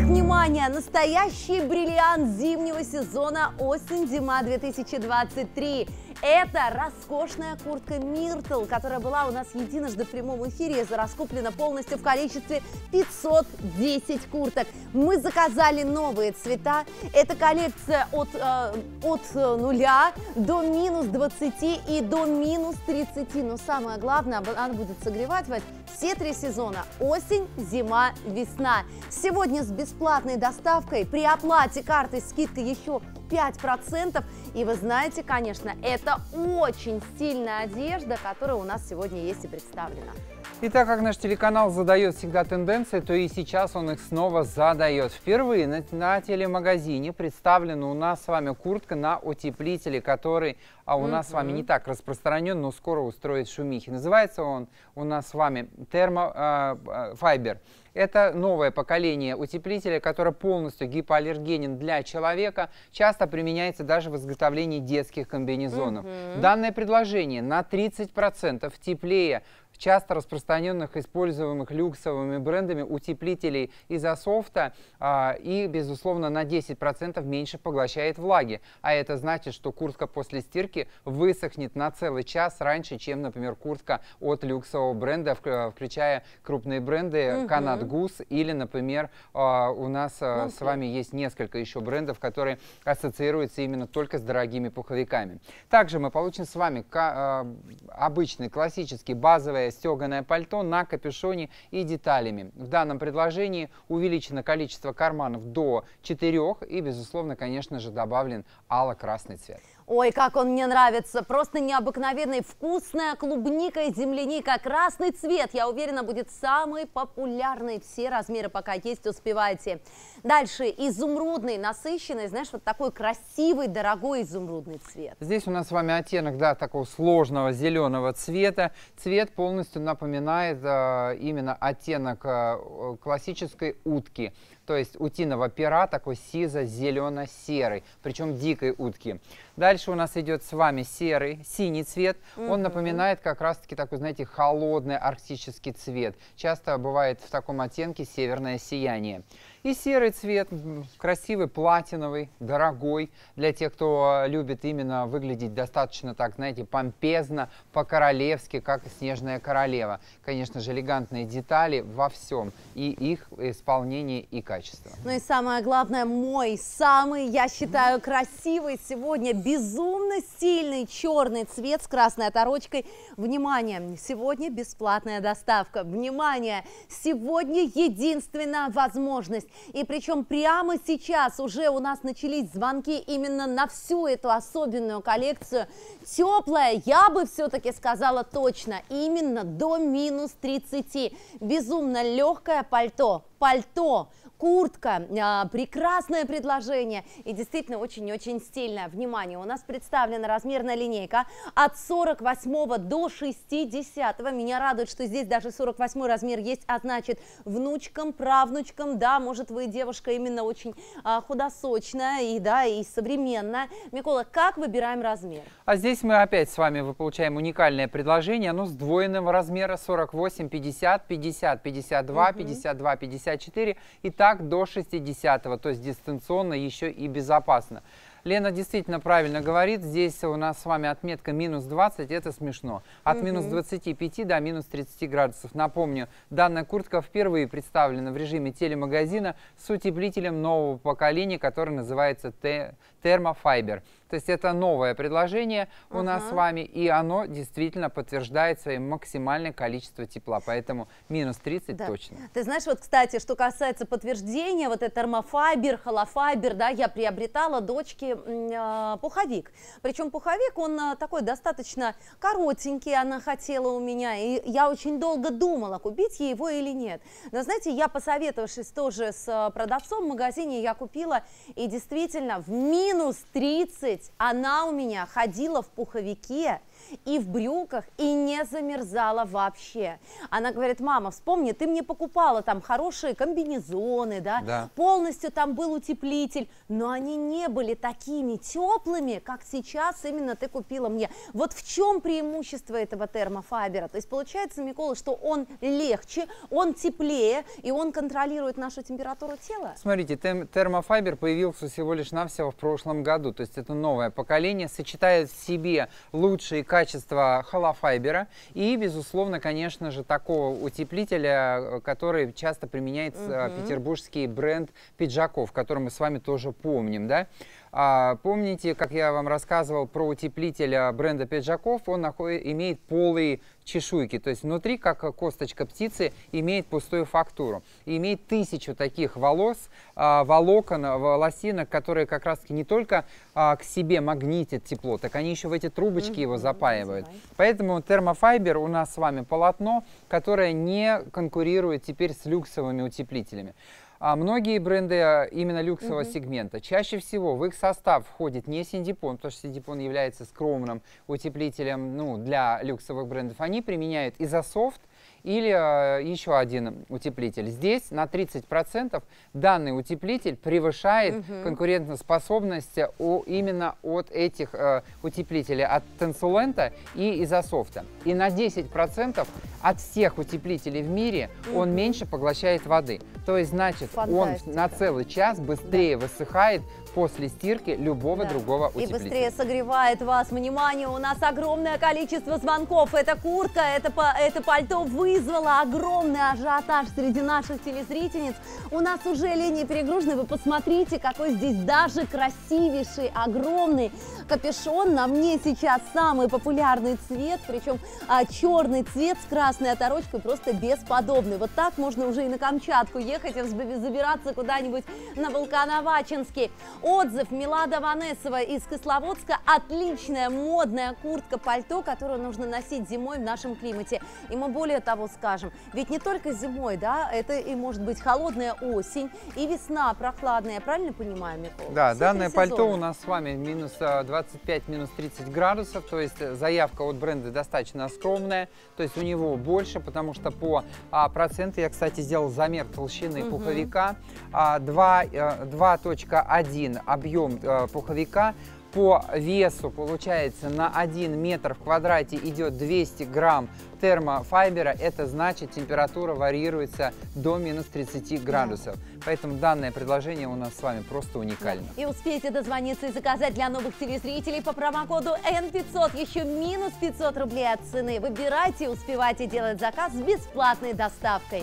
Итак, внимание! Настоящий бриллиант зимнего сезона осень-зима 2023. Это роскошная куртка Миртл, которая была у нас единожды в прямом эфире и раскуплена полностью в количестве 510 курток. Мы заказали новые цвета. Это коллекция от нуля до минус 20 и до минус 30. Но самое главное, она будет согревать все три сезона – осень, зима, весна. Сегодня с бесплатной доставкой при оплате картой скидка еще 5%. И вы знаете, конечно, это очень стильная одежда, которая у нас сегодня есть и представлена. И так как наш телеканал задает всегда тенденции, то и сейчас он их снова задает. Впервые на телемагазине представлена у нас с вами куртка на утеплителе, который у нас с вами не так распространен, но скоро устроит шумихи. Называется он у нас с вами термофайбер. Это новое поколение утеплителя, которое полностью гипоаллергенен для человека, часто применяется даже в изготовлении детских комбинезонов. Данное предложение на 30% теплее часто распространенных, используемых люксовыми брендами утеплителей изософта и, безусловно, на 10% меньше поглощает влаги. А это значит, что куртка после стирки высохнет на целый час раньше, чем, например, куртка от люксового бренда, включая крупные бренды Канадгус или, например, у нас с вами есть несколько еще брендов, которые ассоциируются именно только с дорогими пуховиками. Также мы получим с вами обычный, классический, базовый стеганое пальто на капюшоне и деталями. В данном предложении увеличено количество карманов до 4 и, безусловно, конечно же, добавлен ало-красный цвет. Ой, как он мне нравится! Просто необыкновенный, вкусная клубника и земляника. Красный цвет, я уверена, будет самый популярный. Все размеры пока есть, успевайте. Дальше изумрудный, насыщенный, знаешь, вот такой красивый, дорогой изумрудный цвет. Здесь у нас с вами оттенок, да, такого сложного зеленого цвета. Цвет полностью напоминает именно оттенок классической утки. То есть утиного пера, такой сизо-зелено-серый, причем дикой утки. Дальше у нас идет с вами серый, синий цвет. Он напоминает как раз-таки такой, знаете, холодный арктический цвет. Часто бывает в таком оттенке северное сияние. И серый цвет, красивый, платиновый, дорогой, для тех, кто любит именно выглядеть достаточно так, знаете, помпезно, по-королевски, как снежная королева. Конечно же, элегантные детали во всем, и их исполнение, и качество. Ну и самое главное, мой самый, я считаю, красивый сегодня, безумно сильный черный цвет с красной оторочкой. Внимание, сегодня бесплатная доставка. Внимание, сегодня единственная возможность. И причем прямо сейчас уже у нас начались звонки именно на всю эту особенную коллекцию. Теплая, я бы все-таки сказала точно, именно до минус 30. Безумно легкое пальто. Пальто, куртка, прекрасное предложение и действительно очень-очень стильное. Внимание, у нас представлена размерная линейка от 48 до 60. Меня радует, что здесь даже 48 размер есть, а значит внучкам, правнучкам, да, может вы девушка именно очень худосочная и, да, и современная. Микола, как выбираем размер? А здесь мы опять с вами получаем уникальное предложение, оно сдвоенного размера 48, 50, 50, 52, 52, 50. 54 и так до 60, то есть дистанционно еще и безопасно. Лена действительно правильно говорит, здесь у нас с вами отметка минус 20, это смешно. От минус 25 до минус 30 градусов. Напомню, данная куртка впервые представлена в режиме телемагазина с утеплителем нового поколения, который называется термофайбер. То есть это новое предложение у нас с вами, и оно действительно подтверждает своим максимальное количество тепла, поэтому минус 30 точно. Ты знаешь, вот, кстати, что касается подтверждения, вот это термофайбер, холофайбер, да, я приобретала дочке пуховик. Причем пуховик, он такой достаточно коротенький, она хотела у меня, и я очень долго думала, купить ей его или нет. Но, знаете, я, посоветовавшись тоже с продавцом в магазине, я купила, и действительно в минус 30 она у меня ходила в пуховике и в брюках, и не замерзала вообще. Она говорит: мама, вспомни, ты мне покупала там хорошие комбинезоны, да? Полностью там был утеплитель, но они не были такими теплыми, как сейчас именно ты купила мне. Вот в чем преимущество этого термофайбера? То есть получается, Микола, что он легче, он теплее, и он контролирует нашу температуру тела? Смотрите, термофайбер появился всего лишь навсего в прошлом году, то есть это новое поколение, сочетает в себе лучшие качества холофайбера и, безусловно, конечно же, такого утеплителя, который часто применяется петербургский бренд Педжаков, который мы с вами тоже помним, да? Помните, как я вам рассказывал про утеплитель бренда Педжаков, он имеет полые чешуйки, то есть внутри, как косточка птицы, имеет пустую фактуру. И имеет 1000 таких волос, волокон, которые как раз не только к себе магнитят тепло, так они еще в эти трубочки его запаивают. Поэтому термофайбер у нас с вами полотно, которое не конкурирует теперь с люксовыми утеплителями. А многие бренды именно люксового сегмента, чаще всего в их состав входит не синдепон, потому что синдепон является скромным утеплителем, ну, для люксовых брендов. Они применяют изософт или еще один утеплитель. Здесь на 30% данный утеплитель превышает конкурентоспособность именно от этих утеплителей, от Тенсулента и изософта. И на 10% от всех утеплителей в мире он меньше поглощает воды. То есть, значит, он на целый час быстрее высыхает после стирки любого другого утеплителя. И быстрее согревает вас. Внимание, у нас огромное количество звонков. Это куртка, это пальто вызвало огромный ажиотаж среди наших телезрительниц. У нас уже линии перегружены. Вы посмотрите, какой здесь даже красивейший, огромный капюшон. На мне сейчас самый популярный цвет, причем черный цвет с красной оторочкой, просто бесподобный. Вот так можно уже и на Камчатку ехать, и забираться куда-нибудь на Волконоваченский. Отзыв: Мила Даванесова из Кисловодска. Отличная модная куртка-пальто, которую нужно носить зимой в нашем климате. И мы более того скажем, ведь не только зимой, да, это и может быть холодная осень и весна прохладная, я правильно понимаю, Микола? Да, данное пальто у нас с вами минус 25, минус 30 градусов, то есть заявка от бренда достаточно скромная, то есть у него больше, потому что по проценту, я, кстати, сделал замер толщины пуховика, 2,1 объем пуховика. По весу получается на 1 метр в квадрате идет 200 грамм термофайбера. Это значит, температура варьируется до минус 30 градусов. Поэтому данное предложение у нас с вами просто уникально. И успейте дозвониться и заказать для новых телезрителей по промокоду N500 еще минус 500 рублей от цены. Выбирайте, успевайте делать заказ с бесплатной доставкой.